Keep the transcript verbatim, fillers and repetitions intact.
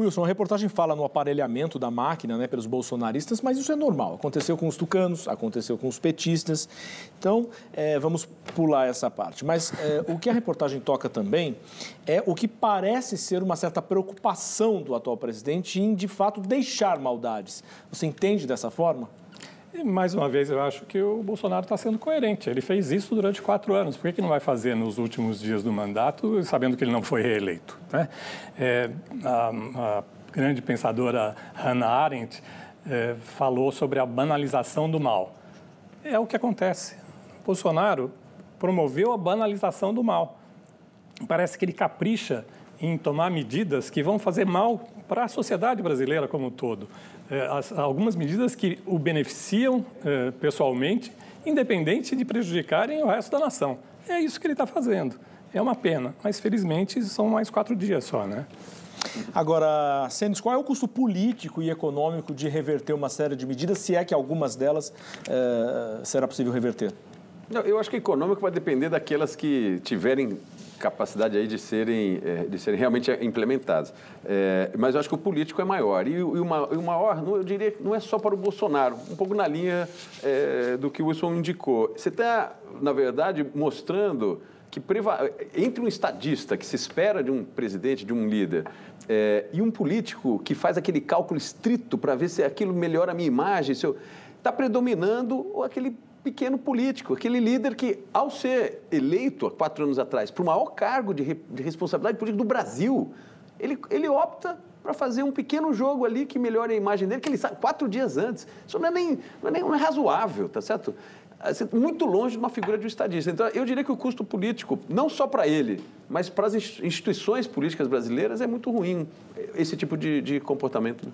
Wilson, a reportagem fala no aparelhamento da máquina, né, pelos bolsonaristas, mas isso é normal. Aconteceu com os tucanos, aconteceu com os petistas. Então, é, vamos pular essa parte. Mas é, o que a reportagem toca também é o que parece ser uma certa preocupação do atual presidente em, de fato, deixar maldades. Você entende dessa forma? E, mais uma vez, eu acho que o Bolsonaro está sendo coerente. Ele fez isso durante quatro anos. Por que que não vai fazer nos últimos dias do mandato, sabendo que ele não foi reeleito, né? É, a, a grande pensadora Hannah Arendt é, falou sobre a banalização do mal. É o que acontece. O Bolsonaro promoveu a banalização do mal. Parece que ele capricha em tomar medidas que vão fazer mal para a sociedade brasileira como um todo. É, as, algumas medidas que o beneficiam é, pessoalmente, independente de prejudicarem o resto da nação. É isso que ele está fazendo. É uma pena, mas felizmente são mais quatro dias só, né? Agora, Senes, qual é o custo político e econômico de reverter uma série de medidas, se é que algumas delas é, será possível reverter? Não, eu acho que econômico vai depender daquelas que tiverem capacidade aí de serem, de serem realmente implementadas. É, mas eu acho que o político é maior. E, e, uma, e o maior, eu diria, não é só para o Bolsonaro, um pouco na linha é, do que o Wilson indicou. Você está, na verdade, mostrando que entre um estadista que se espera de um presidente, de um líder, é, e um político que faz aquele cálculo estrito para ver se aquilo melhora a minha imagem, se eu, está predominando aquele pequeno político, aquele líder que, ao ser eleito há quatro anos atrás para o maior cargo de, de responsabilidade política do Brasil, ele, ele opta para fazer um pequeno jogo ali que melhore a imagem dele, que ele sabe quatro dias antes. Isso não é nem, não é nem não é razoável, tá certo? Muito longe de uma figura de um estadista. Então, eu diria que o custo político, não só para ele, mas para as instituições políticas brasileiras, é muito ruim esse tipo de, de comportamento.